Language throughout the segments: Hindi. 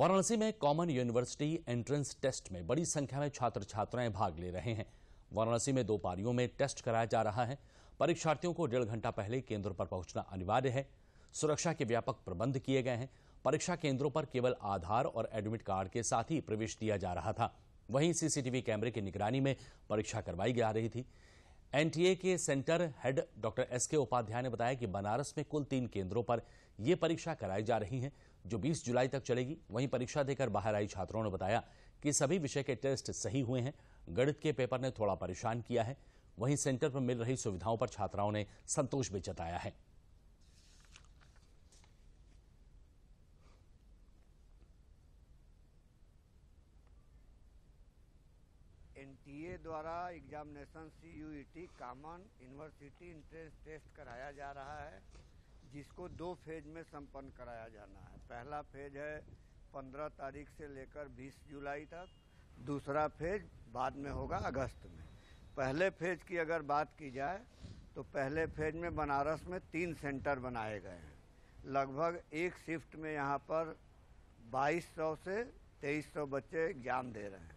वाराणसी में कॉमन यूनिवर्सिटी एंट्रेंस टेस्ट में बड़ी संख्या में छात्र छात्राएं भाग ले रहे हैं। वाराणसी में दो पारियों में टेस्ट कराया जा रहा है। परीक्षार्थियों को डेढ़ घंटा पहले केंद्र पर पहुंचना अनिवार्य है। सुरक्षा के व्यापक प्रबंध किए गए हैं। परीक्षा केंद्रों पर केवल आधार और एडमिट कार्ड के साथ ही प्रवेश दिया जा रहा था। वहीं सीसीटीवी कैमरे की निगरानी में परीक्षा करवाई जा रही थी। एनटीए के सेंटर हेड डॉक्टर एस के उपाध्याय ने बताया कि बनारस में कुल 3 केंद्रों पर ये परीक्षा कराई जा रही है, जो 20 जुलाई तक चलेगी। वहीं परीक्षा देकर बाहर आई छात्रों ने बताया कि सभी विषय के टेस्ट सही हुए हैं, गणित के पेपर ने थोड़ा परेशान किया है। वहीं सेंटर पर मिल रही सुविधाओं पर छात्राओं ने संतोष भी जताया है। एनटीए द्वारा examination CUET common university entrance test कराया जा रहा है, जिसको 2 फेज में संपन्न कराया जाना है। पहला फेज है 15 तारीख से लेकर 20 जुलाई तक, दूसरा फेज बाद में होगा अगस्त में। पहले फेज की अगर बात की जाए तो पहले फेज में बनारस में 3 सेंटर बनाए गए हैं। लगभग एक शिफ्ट में यहाँ पर 2200 से 2300 बच्चे एग्जाम दे रहे हैं।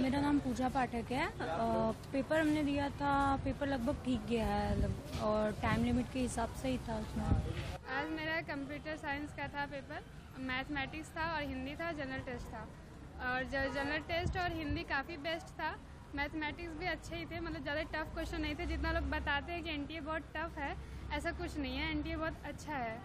मेरा नाम पूजा पाठक है। पेपर हमने दिया था, पेपर लगभग ठीक गया है और टाइम लिमिट के हिसाब से ही था उसमें। आज मेरा कंप्यूटर साइंस का था पेपर, मैथमेटिक्स था और हिंदी था, जनरल टेस्ट था। और जनरल टेस्ट और हिंदी काफ़ी बेस्ट था, मैथमेटिक्स भी अच्छे ही थे। मतलब ज़्यादा टफ क्वेश्चन नहीं थे। जितना लोग बताते हैं कि एनटीए बहुत टफ है, ऐसा कुछ नहीं है। एनटीए बहुत अच्छा है।